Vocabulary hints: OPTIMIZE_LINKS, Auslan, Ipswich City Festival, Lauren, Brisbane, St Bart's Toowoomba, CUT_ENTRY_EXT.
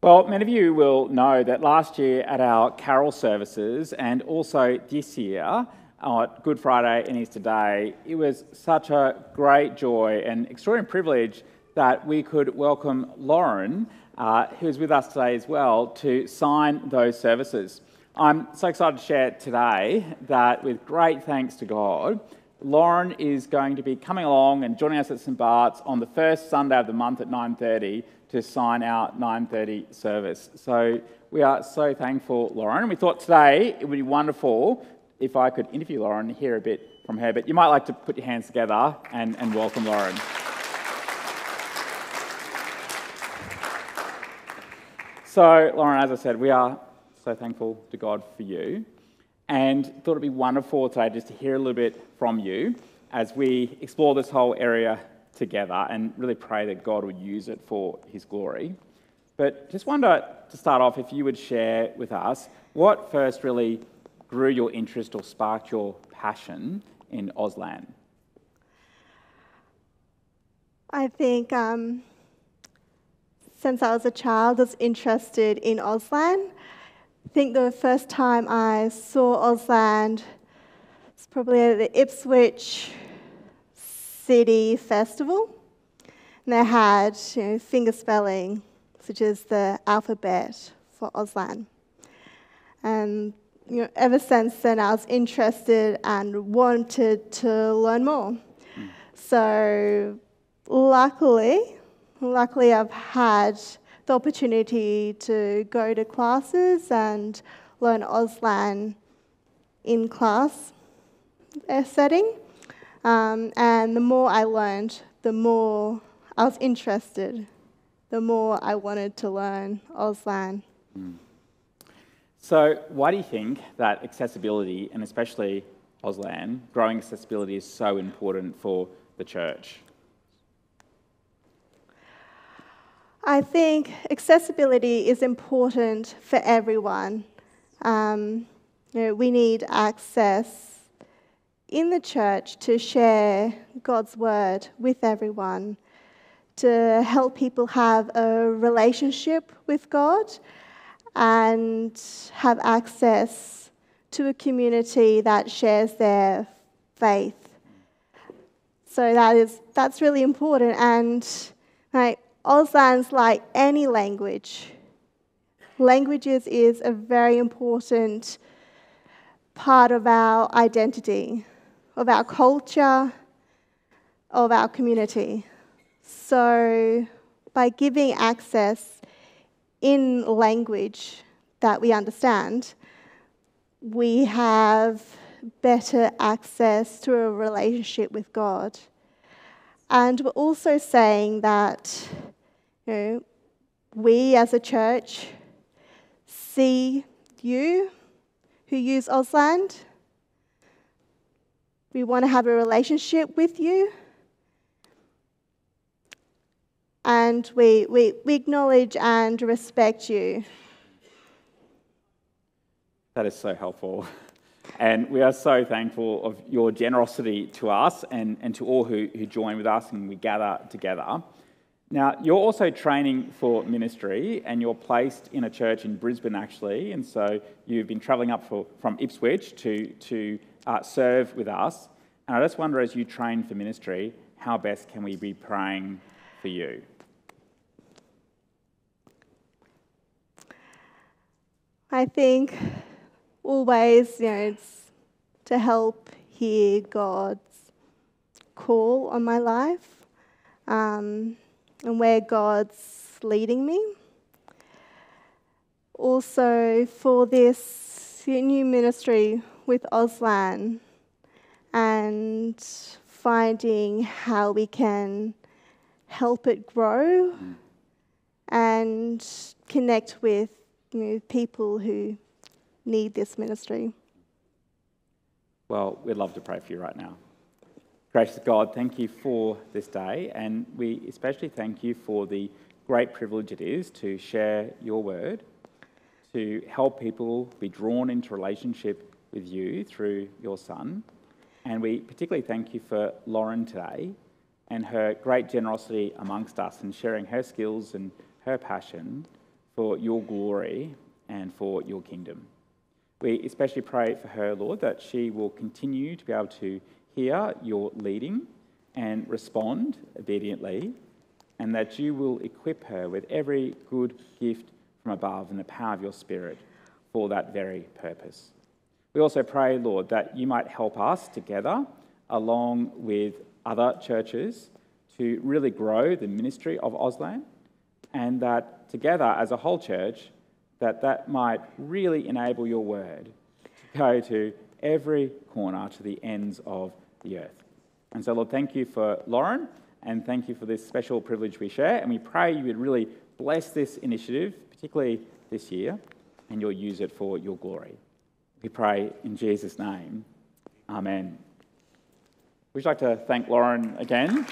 Well, many of you will know that last year at our carol services and also this year on Good Friday and Easter Day, it was such a great joy and extraordinary privilege that we could welcome Lauren, who is with us today as well, to sign those services. I'm so excited to share today that, with great thanks to God, Lauren is going to be coming along and joining us at St Bart's on the first Sunday of the month at 9:30 to sign our 9:30 service. So we are so thankful, Lauren. We thought today it would be wonderful if I could interview Lauren, hear a bit from her, but you might like to put your hands together and welcome Lauren. So, Lauren, as I said, we are so thankful to God for you, and thought it'd be wonderful today just to hear a little bit from you as we explore this whole area together and really pray that God would use it for his glory. But just wonder, to start off, if you would share with us what first really grew your interest or sparked your passion in Auslan? I think since I was a child, I was interested in Auslan. I think the first time I saw Auslan was probably at the Ipswich City Festival. And they had fingerspelling, which is the alphabet for Auslan. And ever since then, I was interested and wanted to learn more. So luckily I've had the opportunity to go to classes and learn Auslan in class setting. And the more I learned, the more I was interested, the more I wanted to learn Auslan. So why do you think that accessibility, and especially Auslan, growing accessibility, is so important for the church? I think accessibility is important for everyone. We need access in the church to share God's word with everyone, to help people have a relationship with God, and have access to a community that shares their faith. So that's really important. And Auslan's like any language. Languages is a very important part of our identity, of our culture, of our community. So by giving access in language that we understand, we have better access to a relationship with God. And we're also saying that we as a church see you who use Auslan. We want to have a relationship with you. And we acknowledge and respect you. That is so helpful. And we are so thankful of your generosity to us and to all who join with us and we gather together. Now, you're also training for ministry, and you're placed in a church in Brisbane, actually. And so you've been travelling up from Ipswich to serve with us. And I just wonder, as you train for ministry, how best can we be praying for you? I think always, it's to help hear God's call on my life and where God's leading me. Also, for this new ministry with Auslan, and finding how we can help it grow and connect with people who need this ministry. Well, we'd love to pray for you right now. Gracious God, thank you for this day, and we especially thank you for the great privilege it is to share your word, to help people be drawn into relationship with you through your Son. And we particularly thank you for Lauren today and her great generosity amongst us, and sharing her skills and her passion for your glory and for your kingdom. We especially pray for her, Lord, that she will continue to be able to hear your leading and respond obediently, and that you will equip her with every good gift from above and the power of your Spirit for that very purpose. We also pray, Lord, that you might help us together, along with other churches, to really grow the ministry of Auslan, and that together as a whole church, that might really enable your word to go to every corner, to the ends of the earth. And so, Lord, thank you for Lauren, and thank you for this special privilege we share, and we pray you would really bless this initiative, particularly this year, and you'll use it for your glory. We pray in Jesus' name. Amen. We'd like to thank Lauren again.